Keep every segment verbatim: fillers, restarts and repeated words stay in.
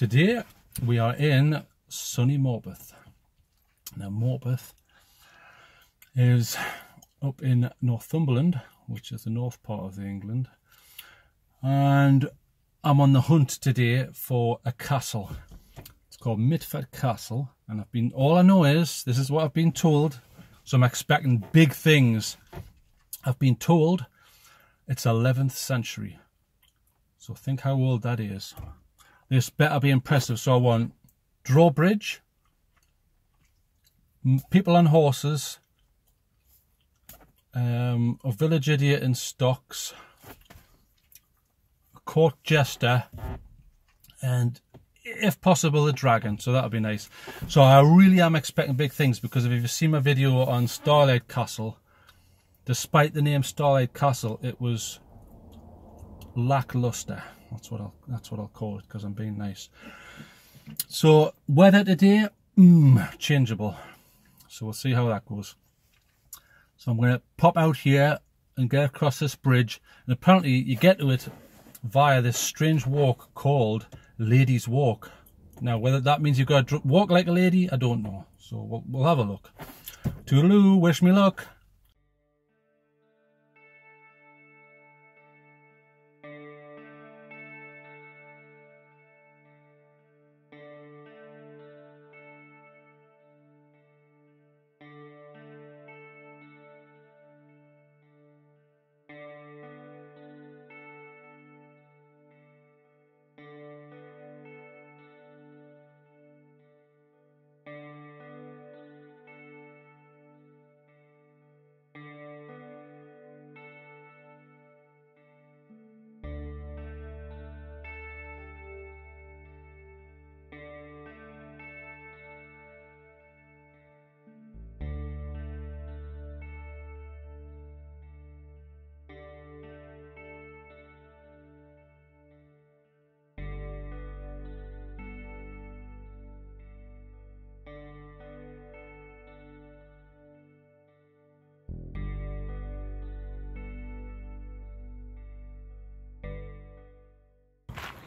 Today we are in sunny Morpeth. Now Morpeth is up in Northumberland, which is the north part of the England, and I'm on the hunt today for a castle. It's called Mitford Castle, and I've been, all I know is, this is what I've been told, so I'm expecting big things. I've been told it's eleventh century, so think how old that is. This better be impressive. So I want drawbridge, people on horses, um, a village idiot in stocks, a court jester, and if possible a dragon. So that would be nice. So I really am expecting big things, because if you've seen my video on Starlight Castle, despite the name Starlight Castle, it was lackluster. That's what I'll that's what I'll call it, because I'm being nice. So weather today, mm, changeable. So we'll see how that goes. So I'm going to pop out here and get across this bridge. And apparently you get to it via this strange walk called Lady's Walk. Now whether that means you've got to walk like a lady, I don't know. So we'll, we'll have a look. Toodaloo, wish me luck.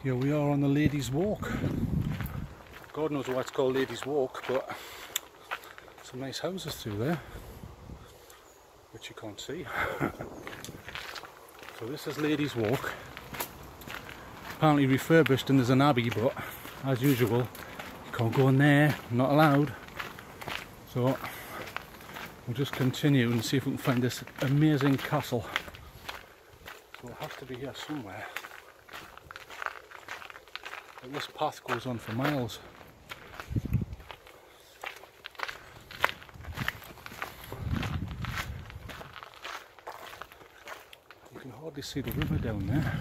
Here we are on the Lady's Walk. God knows why it's called Lady's Walk, but some nice houses through there, which you can't see. So this is Lady's Walk. Apparently refurbished, and there's an abbey, but as usual, you can't go in there, not allowed. So we'll just continue and see if we can find this amazing castle. So it'll have to be here somewhere. This path goes on for miles. You can hardly see the river down there,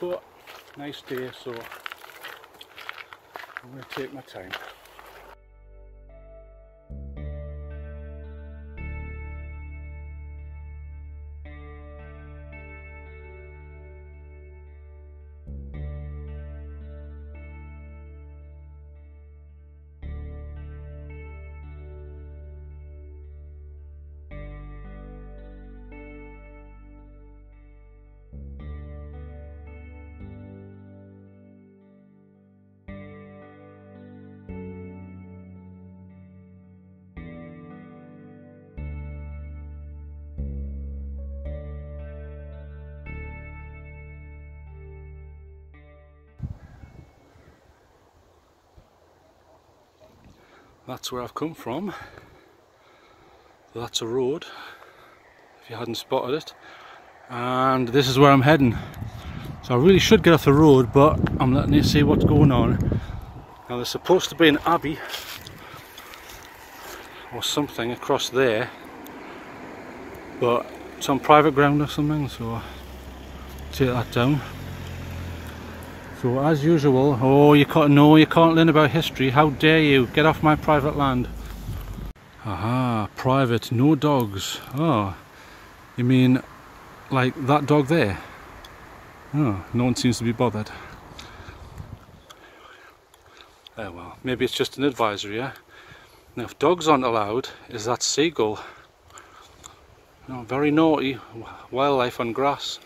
but nice day, so I'm going to take my time. That's where I've come from. That's a road, if you hadn't spotted it. And this is where I'm heading. So I really should get off the road, but I'm letting you see what's going on. Now there's supposed to be an abbey or something across there, but it's on private ground or something, so take that down. So as usual, oh you can't, no you can't learn about history, how dare you, get off my private land. Aha, private, no dogs. Oh, you mean like that dog there? Oh, no one seems to be bothered. Oh well, maybe it's just an advisory, yeah? Now if dogs aren't allowed, is that seagull? No, very naughty, wildlife on grass.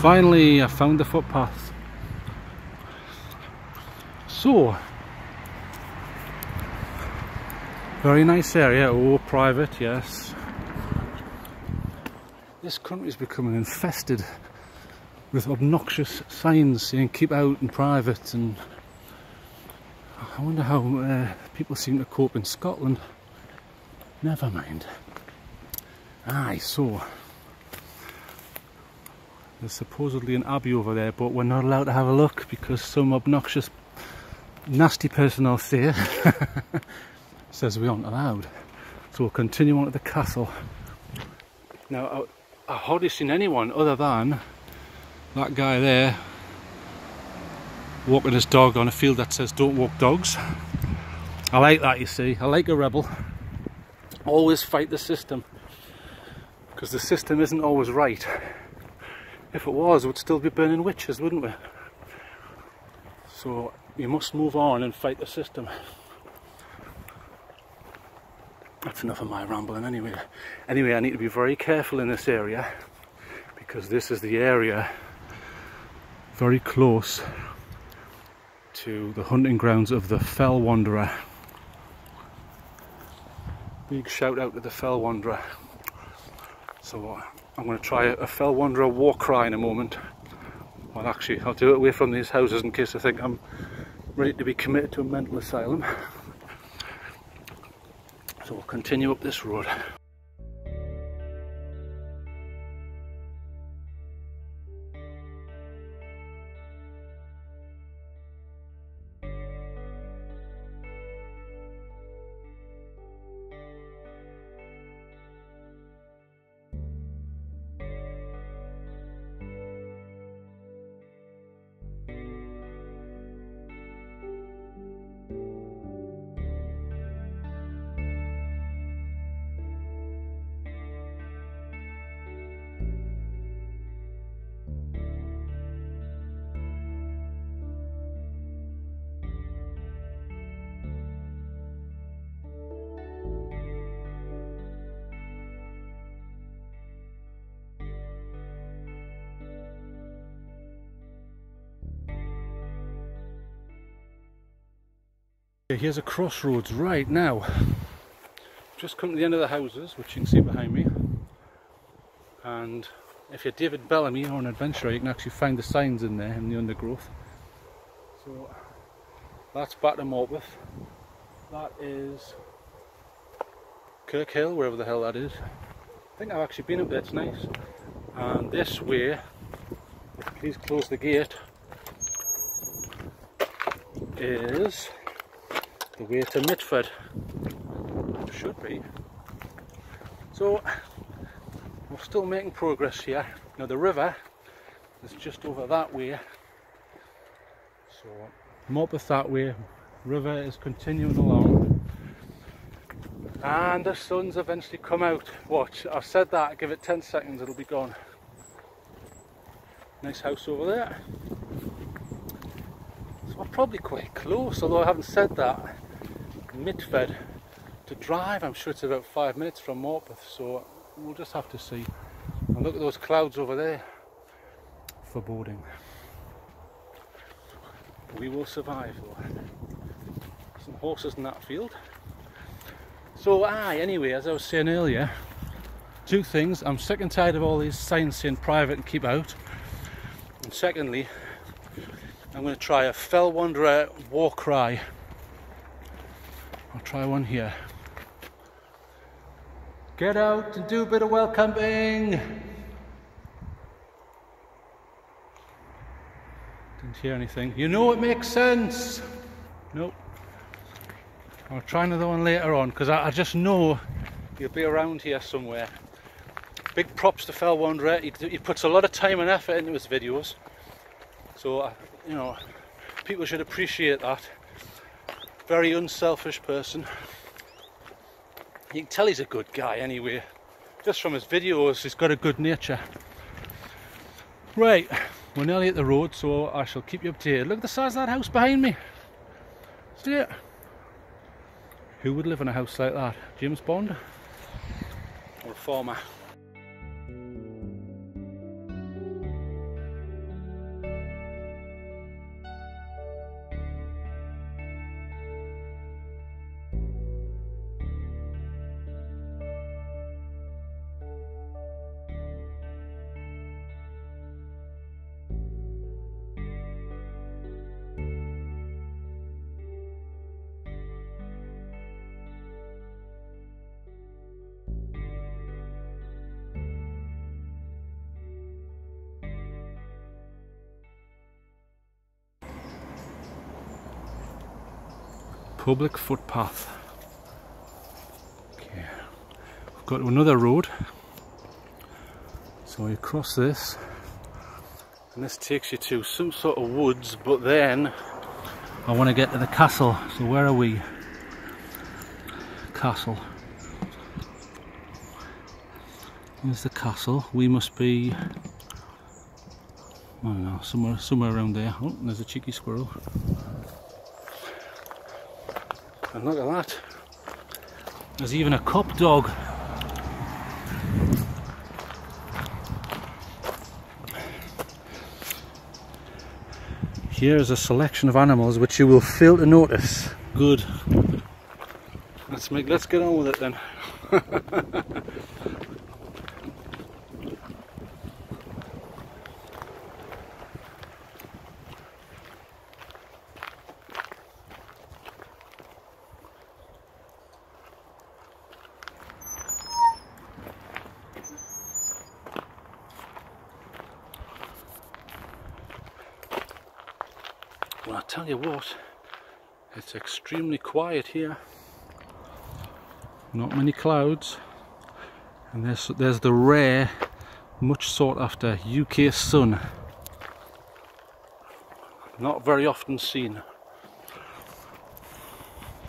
Finally, I found the footpath. So, very nice area. Oh, private, yes. This country's becoming infested with obnoxious signs saying keep out and private, and I wonder how uh, people seem to cope in Scotland. Never mind. Aye, so there's supposedly an abbey over there, but we're not allowed to have a look because some obnoxious, nasty person out there says we aren't allowed. So we'll continue on to the castle. Now, I, I've hardly seen anyone other than that guy there walking his dog on a field that says don't walk dogs. I like that, you see. I like a rebel. Always fight the system, because the system isn't always right. If it was, we'd still be burning witches, wouldn't we? So you must move on and fight the system. That's enough of my rambling anyway. Anyway, I need to be very careful in this area, because this is the area very close to the hunting grounds of the Fell Wanderer. Big shout out to the Fell Wanderer. So I'm going to try a, a Fell Wanderer war cry in a moment. Well, actually, I'll do it away from these houses in case I think I'm ready to be committed to a mental asylum. So we'll continue up this road. Here's a crossroads right now. Just come to the end of the houses, which you can see behind me. And if you're David Bellamy or an adventurer, you can actually find the signs in there in the undergrowth. So that's back to Morpeth. That is Kirk Hill, wherever the hell that is. I think I've actually been up there, it's nice. And this way, please close the gate, is the way to Mitford. Should be. So we're still making progress here. Now the river is just over that way. So Morpeth that way, river is continuing along, and the sun's eventually come out. Watch, I've said that, give it ten seconds, it'll be gone. Nice house over there. So we're probably quite close, although I haven't said that. Mitford to drive, I'm sure it's about five minutes from Morpeth, so we'll just have to see. And look at those clouds over there, foreboding. We will survive though. Some horses in that field. So aye, anyway, as I was saying earlier, two things: I'm sick and tired of all these signs saying private and keep out, and secondly, I'm going to try a Fell Wanderer war cry. I'll try one here. Get out and do a bit of welcoming. Didn't hear anything. You know it makes sense. Nope. I'll try another one later on, because I, I just know you'll be around here somewhere. Big props to Fell Wanderer. He, he puts a lot of time and effort into his videos. So, you know, people should appreciate that. Very unselfish person. You can tell he's a good guy anyway. Just from his videos, he's got a good nature. Right, we're nearly at the road, so I shall keep you updated. Look at the size of that house behind me. See it? Who would live in a house like that? James Bond? Or a farmer? Public footpath. Okay, we've got another road. So you cross this, and this takes you to some sort of woods, but then I want to get to the castle. So where are we? Castle. Here's the castle. We must be, I don't know, somewhere, somewhere around there. Oh, there's a cheeky squirrel. And look at that. There's even a cop dog. Here is a selection of animals which you will fail to notice. Good. Let's make. Let's get on with it then. Well, I tell you what, it's extremely quiet here. Not many clouds, and there's there's the rare, much sought after U K sun. Not very often seen.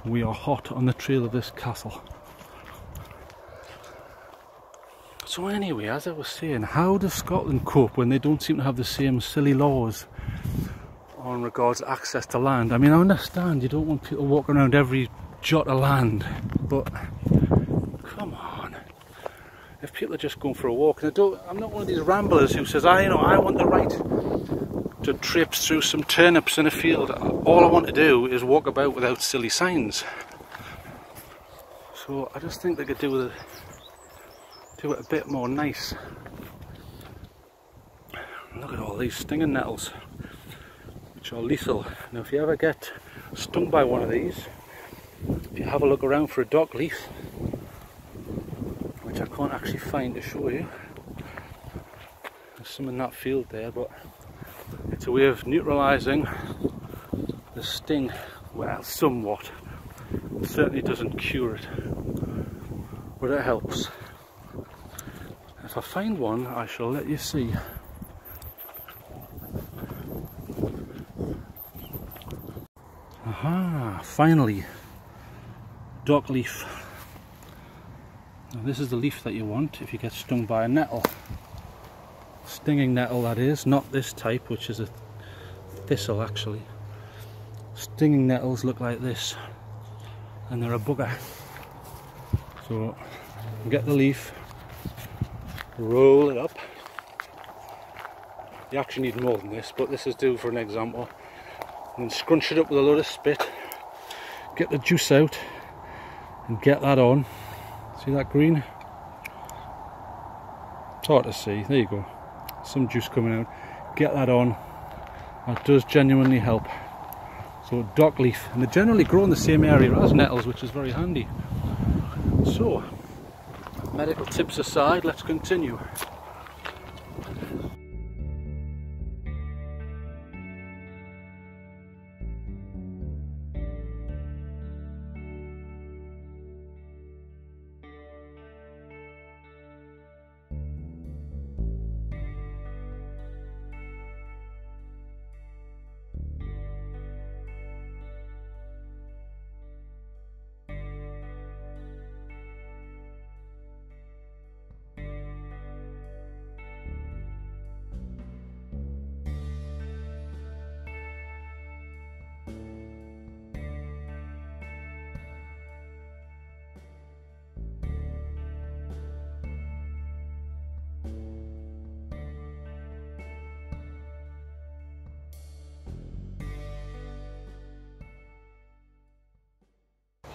We are hot on the trail of this castle. So anyway, as I was saying, how does Scotland cope when they don't seem to have the same silly laws on regards to access to land? I mean, I understand you don't want people walking around every jot of land, but come on. If people are just going for a walk, and I don't, I'm not one of these ramblers who says, I you know, I want the right to traipse through some turnips in a field. All I want to do is walk about without silly signs. So I just think they could do with it, do it a bit more nice. Look at all these stinging nettles, which are lethal. Now if you ever get stung by one of these, if you have a look around for a dock leaf, which I can't actually find to show you, there's some in that field there, but it's a way of neutralising the sting, well, somewhat. It certainly doesn't cure it, but it helps. If I find one, I shall let you see. Aha, finally, dock leaf. Now this is the leaf that you want if you get stung by a nettle. Stinging nettle, that is, not this type, which is a thistle actually. Stinging nettles look like this, and they're a bugger. So get the leaf, roll it up. You actually need more than this, but this is due for an example. And scrunch it up with a load of spit, get the juice out and get that on. See that green? It's hard to see, there you go, some juice coming out. Get that on, that does genuinely help. So dock leaf, and they generally grow in the same area as nettles, which is very handy. So medical tips aside, let's continue.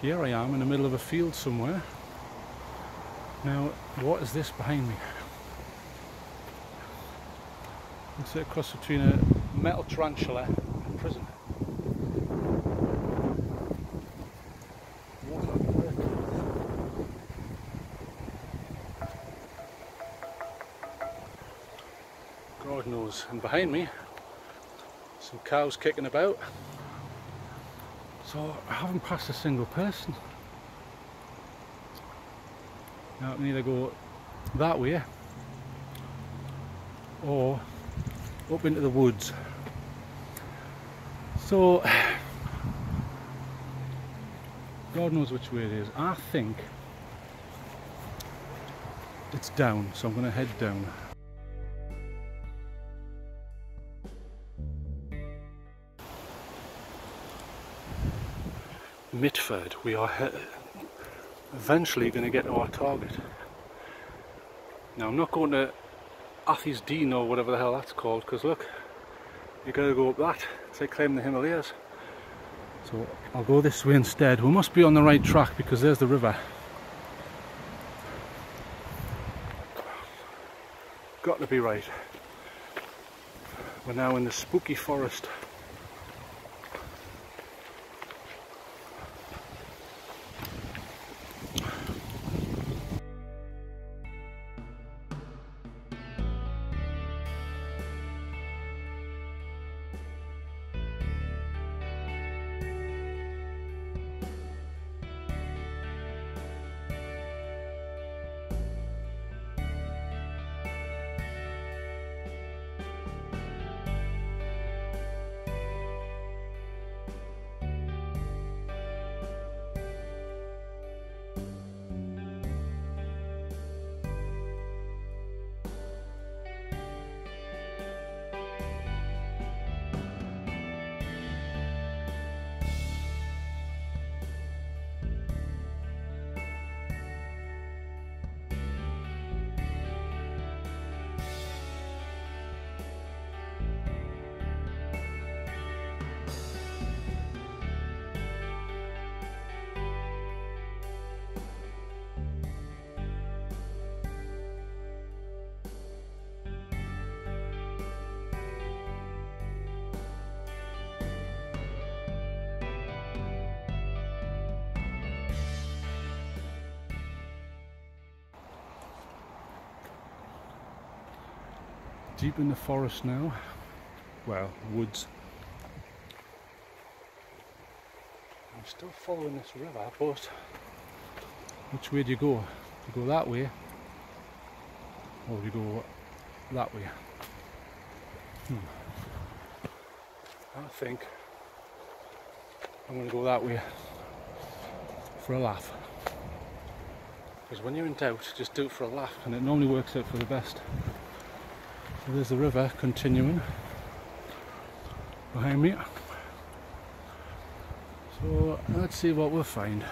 Here I am in the middle of a field somewhere. Now, what is this behind me? It's a cross between a metal tarantula and a prison. God knows. And behind me, some cows kicking about. So I haven't passed a single person. Now I can either go that way or up into the woods. So God knows which way it is. I think it's down, so I'm going to head down. Mitford, we are eventually going to get to our target. Now I'm not going to Athysdene or whatever the hell that's called, because look, you gotta go up that. It's like climbing the Himalayas. So I'll go this way instead. We must be on the right track because there's the river. Got to be right. We're now in the spooky forest. Deep in the forest now, well, woods. I'm still following this river, but which way do you go? Do you go that way or do you go that way? Hmm. I think I'm going to go that way for a laugh. Because when you're in doubt, just do it for a laugh and it normally works out for the best. There's the river continuing behind me, so let's see what we'll find.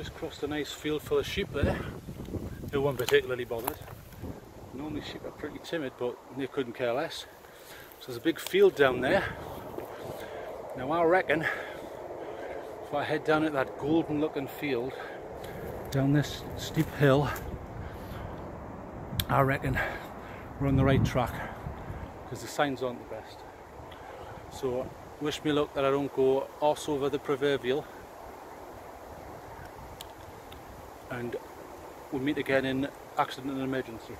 Just crossed a nice field full of sheep there, who weren't particularly bothered. Normally sheep are pretty timid, but they couldn't care less. So there's a big field down there. Now I reckon if I head down at that golden looking field, down this steep hill, I reckon we're on the right track, because the signs aren't the best. So wish me luck that I don't go arse over the proverbial, and we'll meet again in accident and emergency.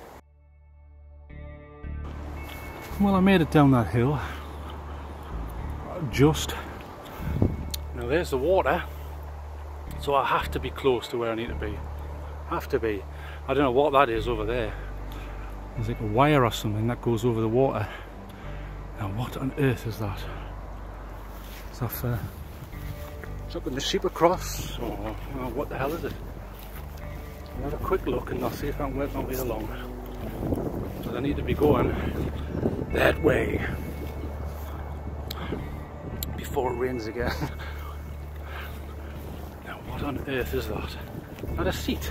Well, I made it down that hill, just. Now there's the water, so I have to be close to where I need to be. Have to be. I don't know what that is over there. There's like a wire or something that goes over the water. Now what on earth is that? Is that fair? Chucking the sheep across, or oh, what the hell is it? I'll have a quick look and I'll see if I can work my way along. Because I need to be going that way before it rains again. Now what on earth is that? Not a seat.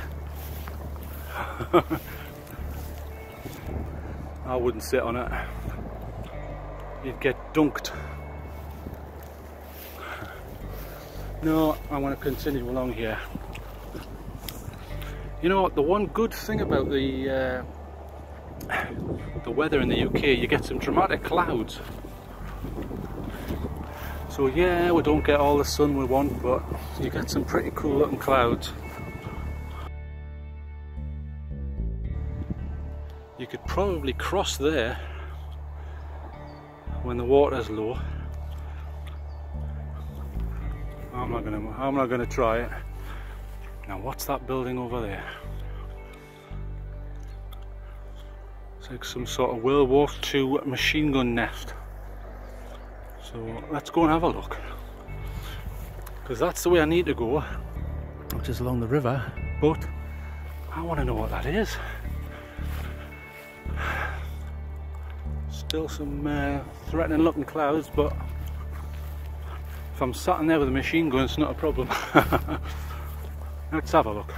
I wouldn't sit on it. You'd get dunked. No, I want to continue along here. You know what, the one good thing about the uh, the weather in the U K, you get some dramatic clouds. So yeah, we don't get all the sun we want, but you get some pretty cool looking clouds. You could probably cross there when the water's low. I'm not gonna, I'm not gonna try it. Now what's that building over there? It's like some sort of World War Two machine gun nest. So let's go and have a look. Because that's the way I need to go, which is along the river, but I want to know what that is. Still some uh, threatening looking clouds, but if I'm sat in there with a machine gun, it's not a problem. Let's have a look.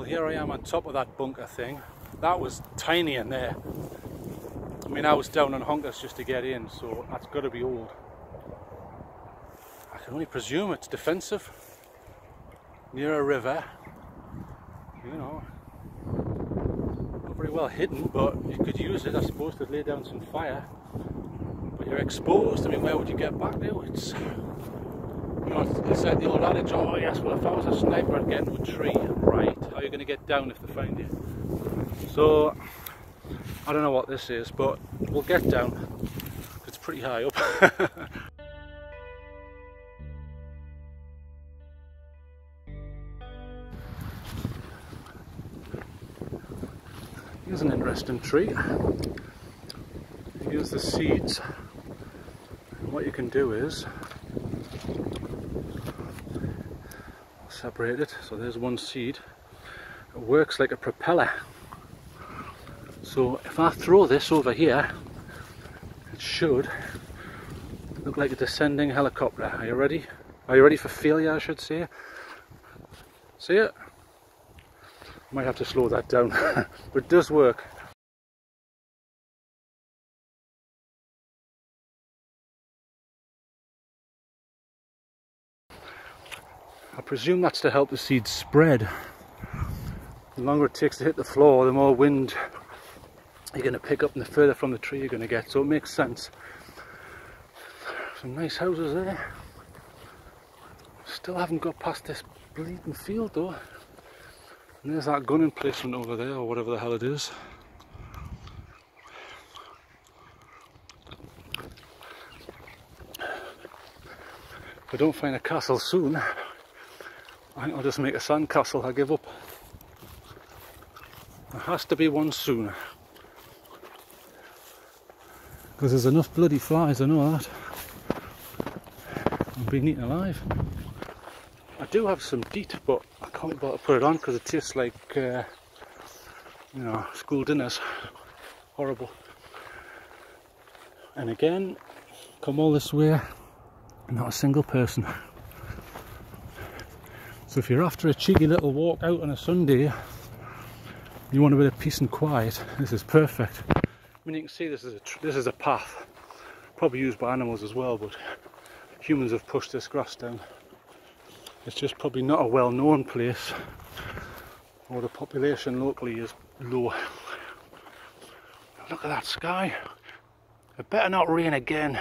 Well, here I am on top of that bunker thing. That was tiny in there. I mean, I was down on honkers just to get in, so that's got to be old. I can only presume it's defensive. Near a river, you know, not very well hidden, but you could use it, I suppose, to lay down some fire. But you're exposed. I mean, where would you get back to? It's, you know, it's like the old adage, oh yes, well if I was a sniper I'd get into a tree. Right, how are you going to get down if they find you? So, I don't know what this is, but we'll get down. It's pretty high up. Here's an interesting tree. Here's the seeds. And what you can do is separate it. So there's one seed. It works like a propeller. So if I throw this over here, it should look like a descending helicopter. Are you ready? Are you ready for failure, I should say? See it? Might have to slow that down, but it does work. I presume that's to help the seeds spread. The longer it takes to hit the floor, the more wind you're going to pick up and the further from the tree you're going to get, so it makes sense. Some nice houses there. Still haven't got past this bleeding field though. And there's that gun emplacement over there, or whatever the hell it is. If I don't find a castle soon, I think I'll just make a sand castle. I give up. There has to be one soon. Because there's enough bloody flies, I know that. I'm being eaten alive. I do have some DEET, but I can't bother to put it on because it tastes like, uh, you know, school dinners. Horrible. And again, come all this way, not a single person. So if you're after a cheeky little walk out on a Sunday, you want a bit of peace and quiet, this is perfect. I mean, you can see this is a, tr this is a path, probably used by animals as well, but humans have pushed this grass down. It's just probably not a well-known place, or the population locally is low. Look at that sky. It better not rain again.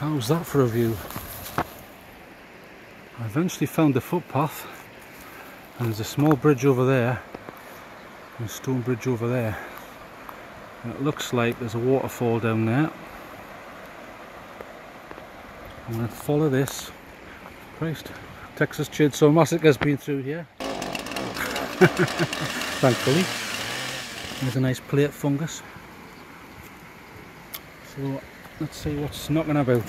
How's that for a view? I eventually found the footpath, and there's a small bridge over there and a stone bridge over there, and it looks like there's a waterfall down there. I'm going to follow this. Christ, Texas Chainsaw Massacre's been through here. Thankfully. There's a nice plate fungus. So, let's see what's knocking about.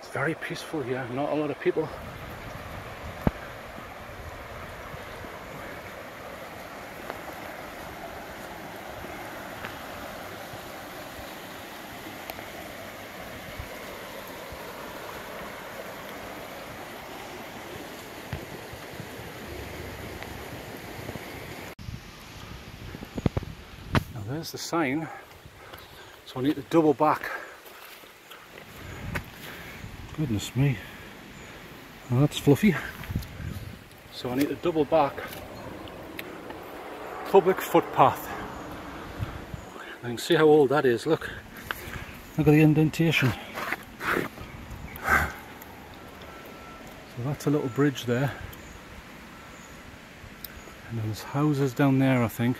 It's very peaceful here, not a lot of people. Now there's the sign. So I need to double back. Goodness me. Well, that's fluffy. So I need to double back. Public footpath. I can see how old that is, look. Look at the indentation. So that's a little bridge there, and there's houses down there I think,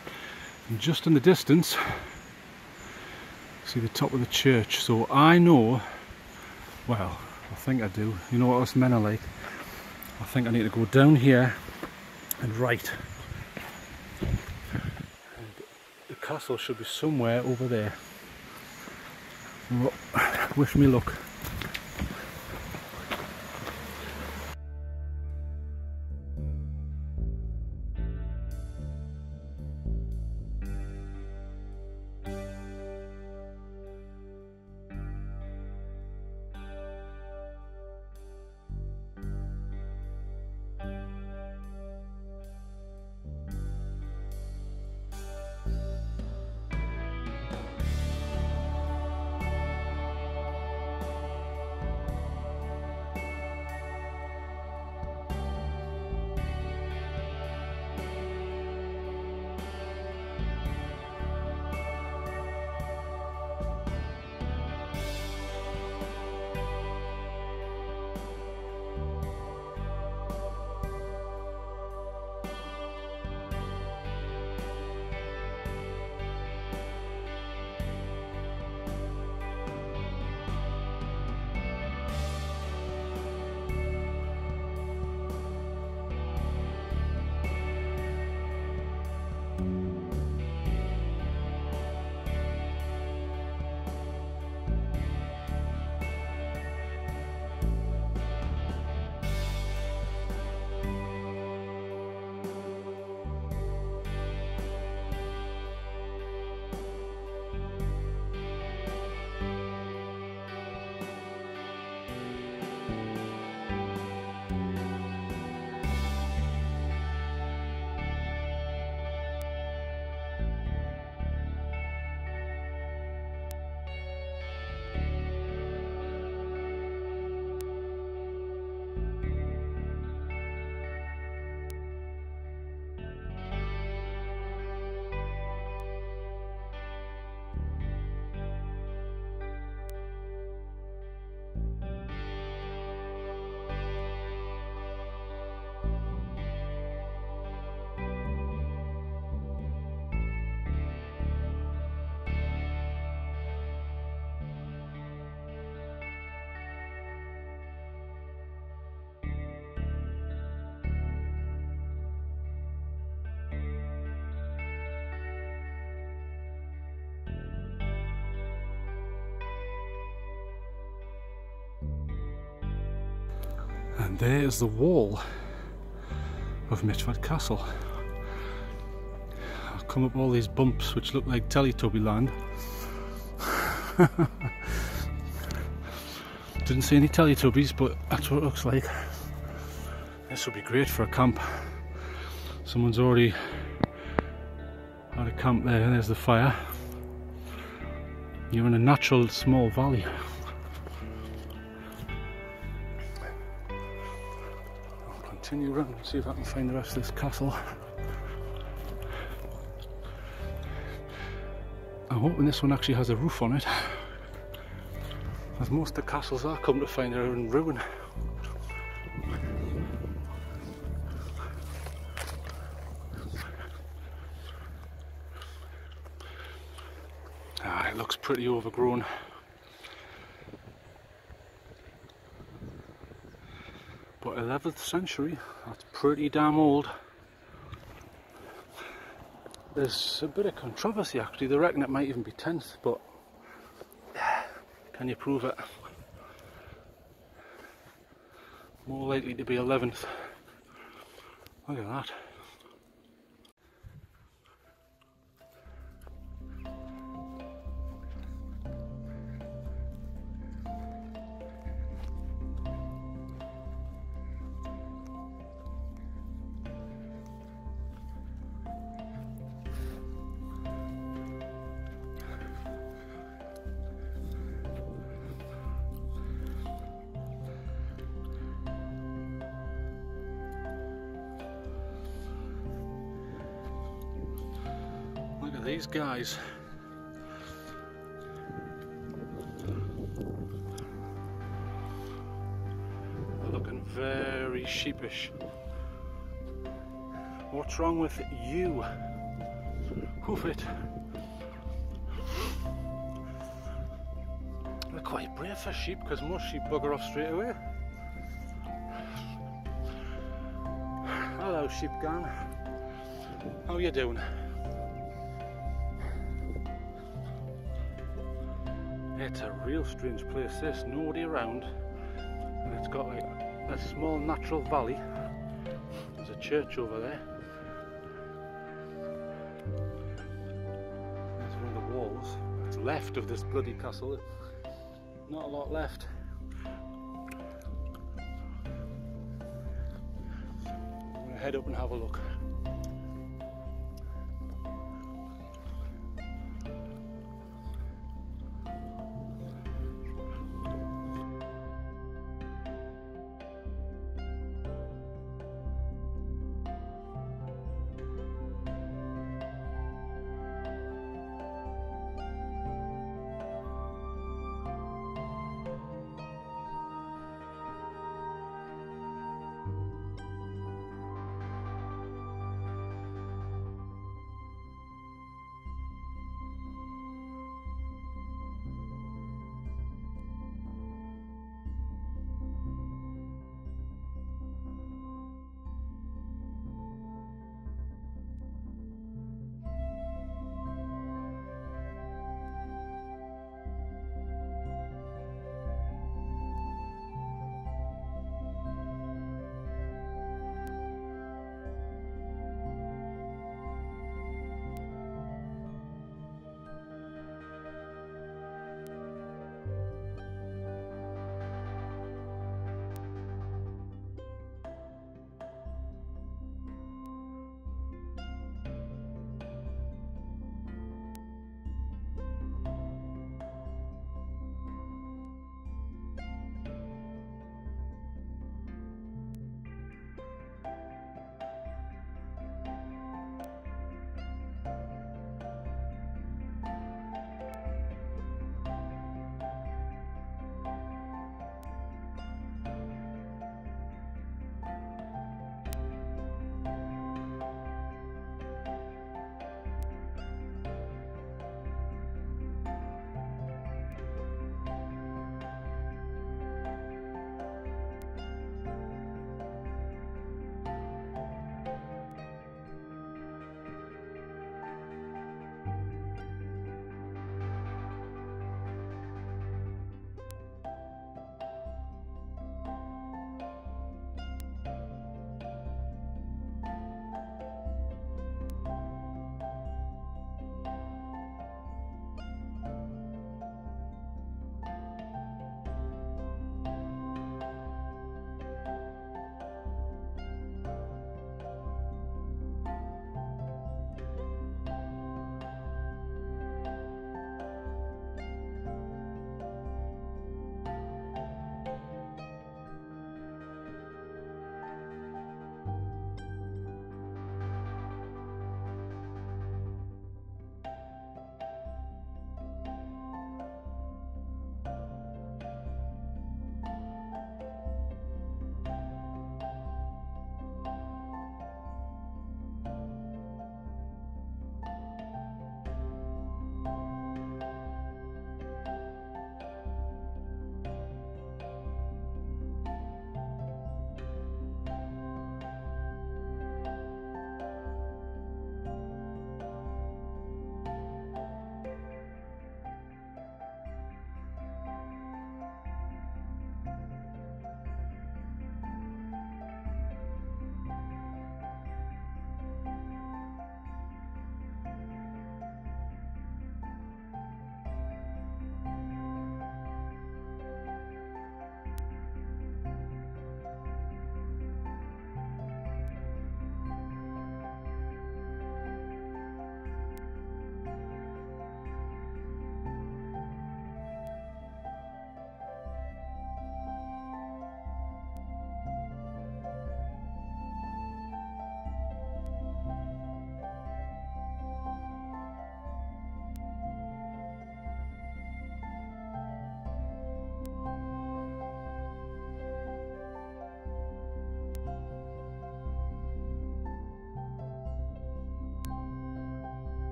and just in the distance see the top of the church. So I know, well I think I do, you know what us men are like, I think I need to go down here and right. The castle should be somewhere over there. Wish me luck. And there is the wall of Mitford Castle. I've come up all these bumps which look like Teletubby land. Didn't see any Teletubbies, but that's what it looks like. This would be great for a camp. Someone's already had a camp there. There's the fire. You're in a natural small valley. Continue around and see if I can find the rest of this castle. I'm hoping this one actually has a roof on it, as most of the castles I come to find are in ruin. Ah, it looks pretty overgrown. But eleventh century, that's pretty damn old. There's a bit of controversy actually, they reckon it might even be tenth, but can you prove it? More likely to be eleventh. Look at that. These guys. They're looking very very sheepish. What's wrong with you? Hoof it. They're quite brave for sheep, because most sheep bugger off straight away. Hello, sheep gang. How you doing? It's a real strange place, there's nobody around, and it's got like a small natural valley. There's a church over there. There's one of the walls. It's left of this bloody castle. Not a lot left. I'm gonna head up and have a look.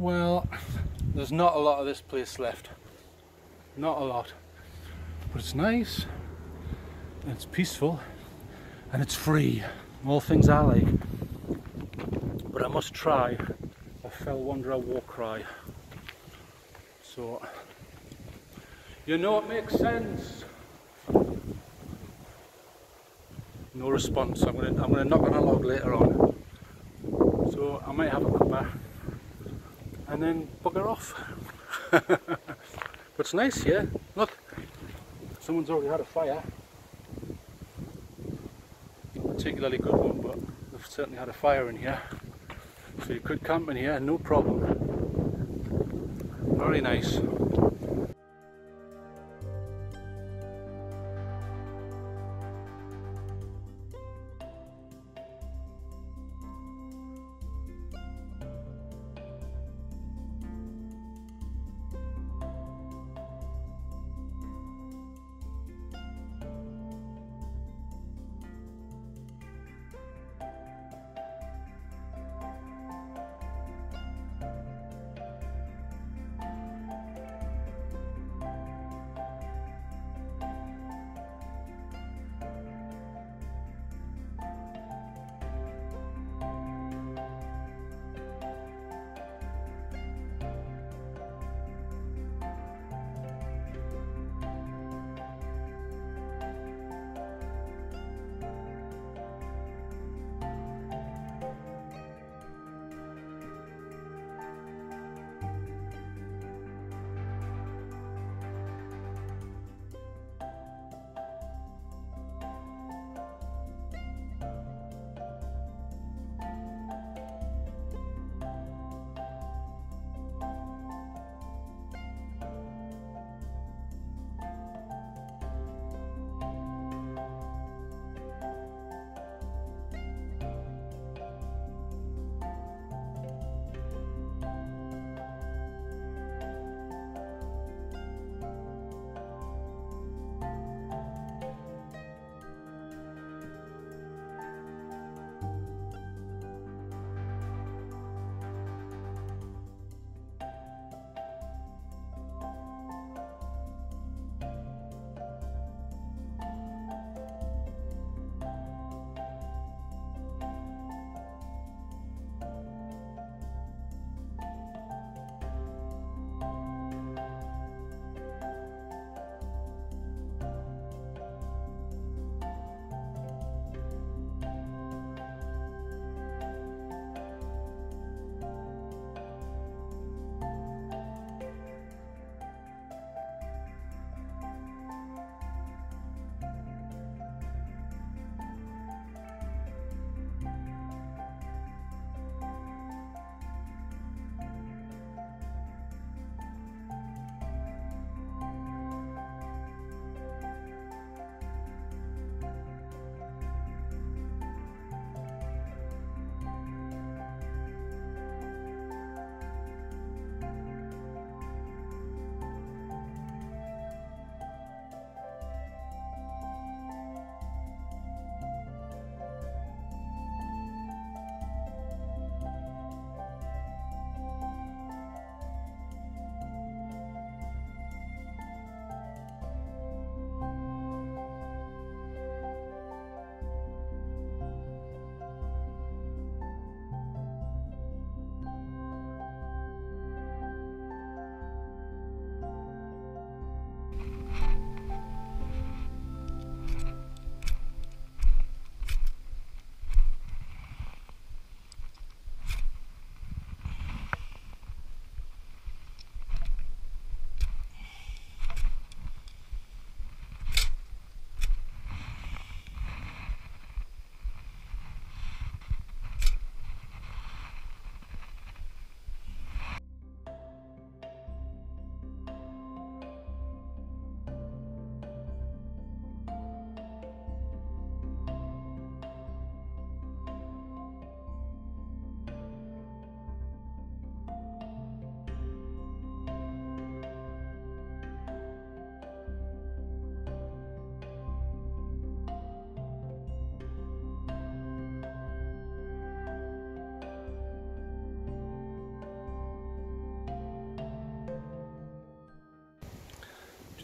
Well, there's not a lot of this place left. Not a lot. But it's nice, and it's peaceful, and it's free. All things I like. But I must try a Fell Wanderer war cry. So, you know it makes sense. No response. I'm gonna I'm gonna knock on a log later on. So I might have a cuppa and then bugger off. But it's nice here. Yeah? Look, someone's already had a fire. Not a particularly good one, but they've certainly had a fire in here. So you could camp in here, no problem. Very nice.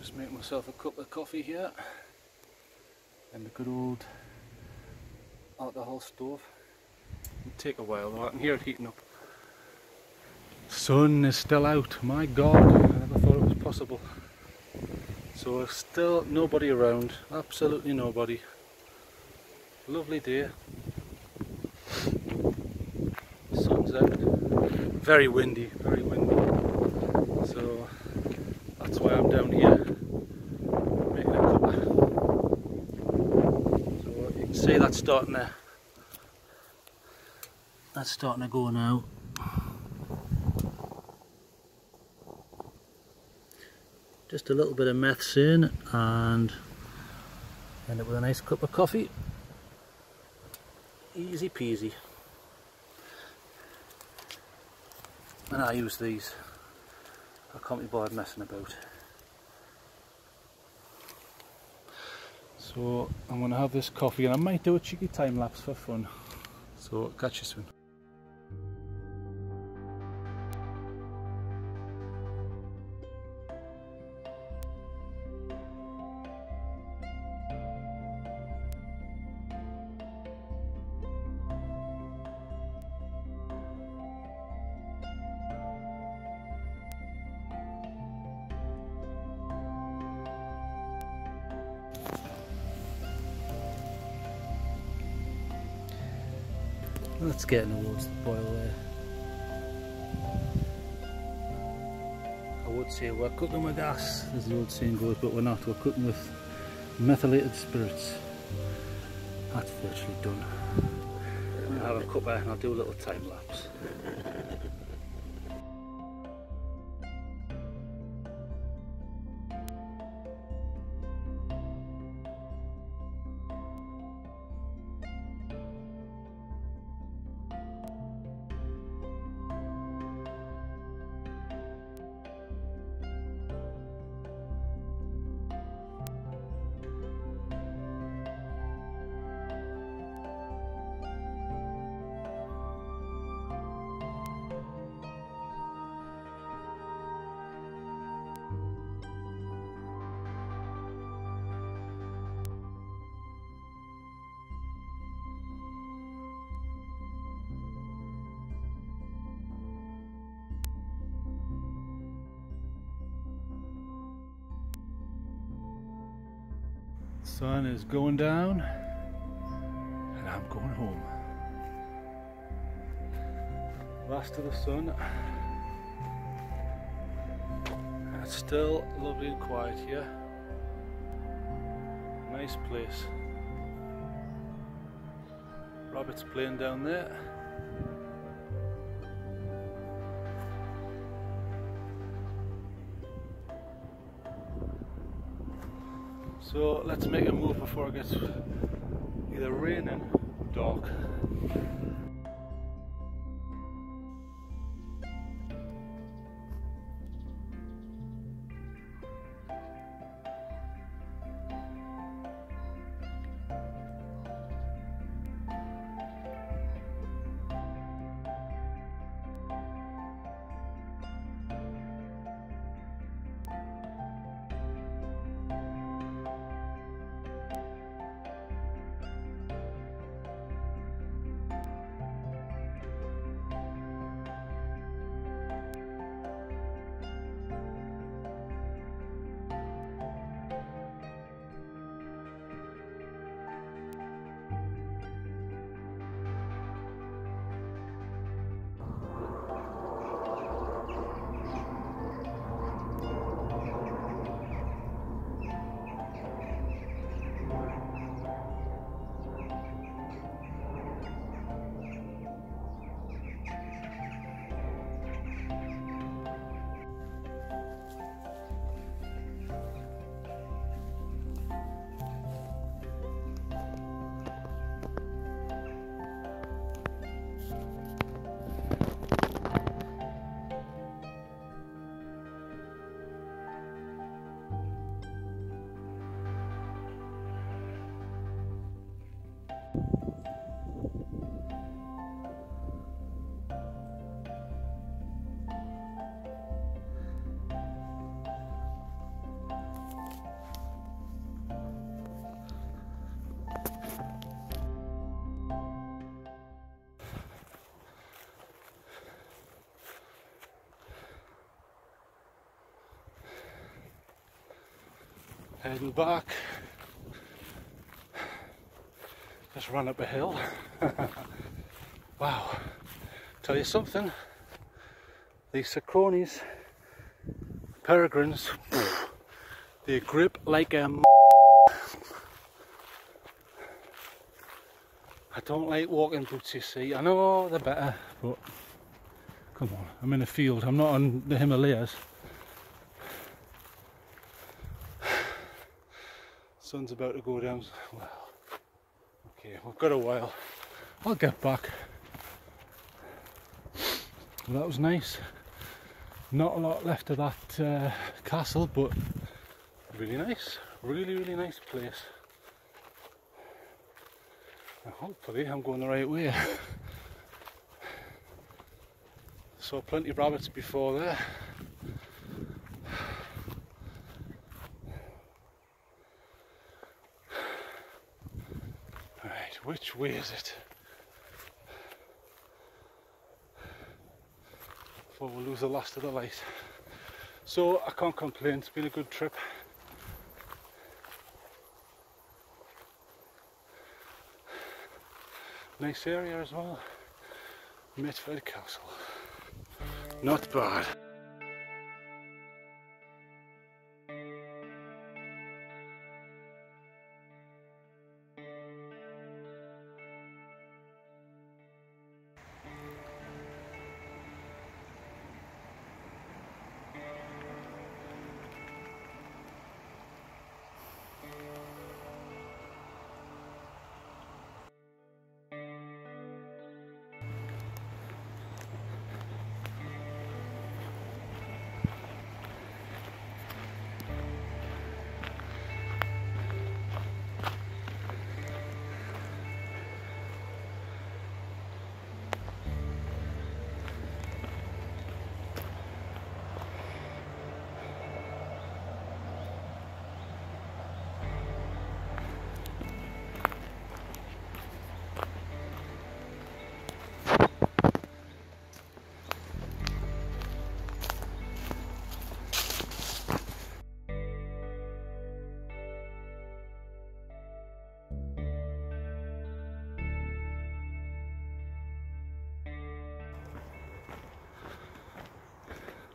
Just make myself a cup of coffee here and the good old alcohol stove. It'll take a while though, I can hear it heating up. Sun is still out, my god, I never thought it was possible. So there's still nobody around, absolutely nobody. Lovely day. The sun's out. Very windy, very windy. So that's why I'm down here making a cuppa. So you can see that's starting to that's starting to go now. Just a little bit of meths in and end up with a nice cup of coffee. Easy peasy. And I use these. I can't be bothered messing about. So I'm going to have this coffee and I might do a cheeky time lapse for fun. So catch you soon. That's getting towards the boil there. I would say we're cooking with gas, as the old saying goes, but we're not. We're cooking with methylated spirits. That's virtually done. I'll have a cuppa and I'll do a little time lapse. Sun is going down and I'm going home. Last of the sun. And it's still lovely and quiet here. Nice place. Rabbits playing down there. So let's make a move before it gets either raining or dark. heading back. Just ran up a hill. Wow. Tell you something, these Socronis peregrines, they grip like a m I don't like walking boots, you see. I know they're better, but come on, I'm in a field, I'm not on the Himalayas. Sun's about to go down. Well, okay, we've got a while. I'll get back. Well, that was nice. Not a lot left of that uh, castle, but really nice. Really, really nice place. Now, hopefully I'm going the right way. Saw plenty of rabbits before there. Alright, which way is it? Before we lose the last of the light. So I can't complain, it's been a good trip. Nice area as well. Mitford Castle. Not bad.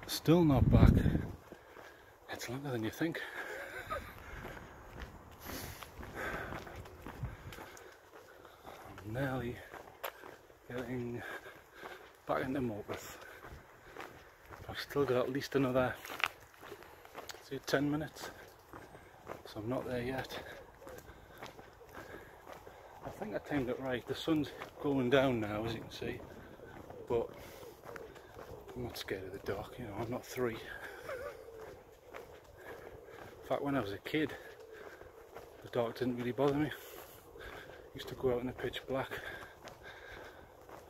Still not back. It's longer than you think. I'm nearly getting back into Morpeth. I've still got at least another say ten minutes, so I'm not there yet. I think I timed it right. The sun's going down now, as you can see, but I'm not scared of the dark, you know, I'm not three. In fact, when I was a kid, the dark didn't really bother me. I used to go out in the pitch black.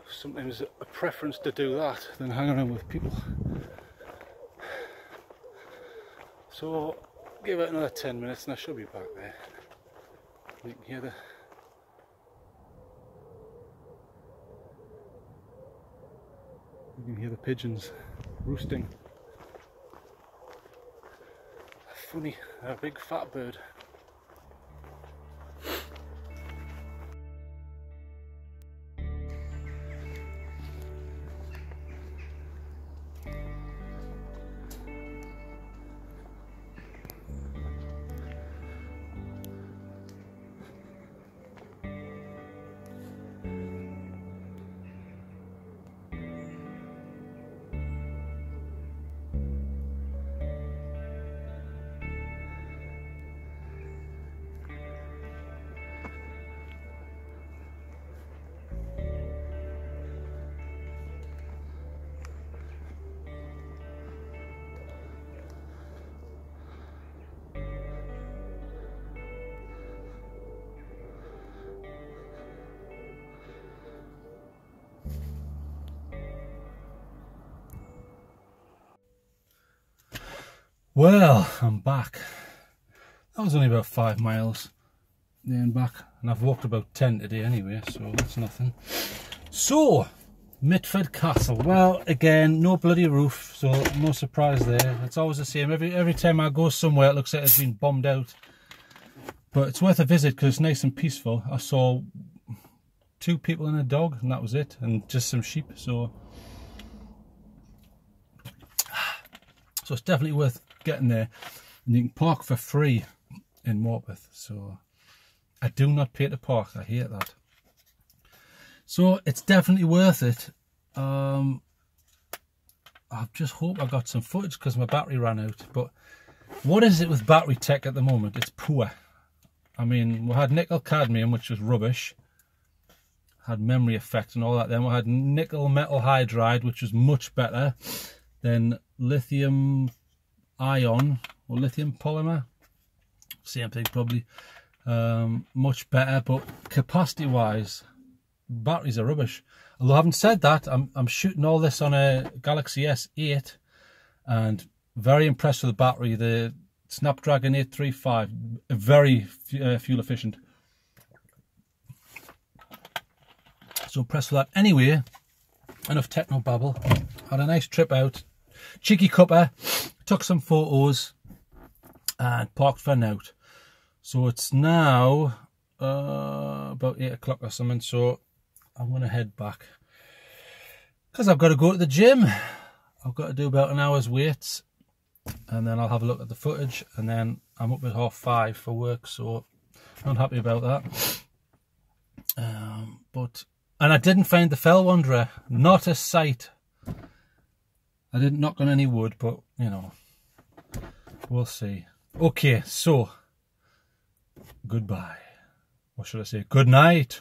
Sometimes a preference to do that than hang around with people. So, give it another ten minutes and I should be back there. You can hear the You can hear the pigeons roosting. Funny, a big fat bird. Well, I'm back. That was only about five miles there and back, and I've walked about ten today anyway, so that's nothing. So, Mitford Castle. Well, again, no bloody roof, so no surprise there. It's always the same. Every every time I go somewhere, it looks like it's been bombed out. But it's worth a visit because it's nice and peaceful. I saw two people and a dog, and that was it, and just some sheep. So, so it's definitely worth getting there. And you can park for free in Morpeth. So I do not pay to park. I hate that. So it's definitely worth it. Um, I just hope I got some footage because my battery ran out. But what is it with battery tech at the moment? It's poor. I mean, we had nickel cadmium, which was rubbish. Had memory effect and all that. Then we had nickel metal hydride, which was much better. Then lithium ion or lithium polymer. Same thing probably. Um, much better, but capacity-wise, batteries are rubbish. Although having said that, I'm, I'm shooting all this on a Galaxy S eight and very impressed with the battery. The Snapdragon eight three five, very uh, fuel efficient. So impressed with that. Anyway, enough techno babble. Had a nice trip out. Cheeky cuppa. Took some photos and parked for an out. So it's now uh, about eight o'clock or something. So I'm going to head back because I've got to go to the gym. I've got to do about an hour's wait, and then I'll have a look at the footage, and then I'm up at half five for work, so I'm not happy about that. Um, but and I didn't find the Fell Wanderer, not a sight. I didn't knock on any wood, but you know, we'll see. Okay, so goodbye, or should I say good night?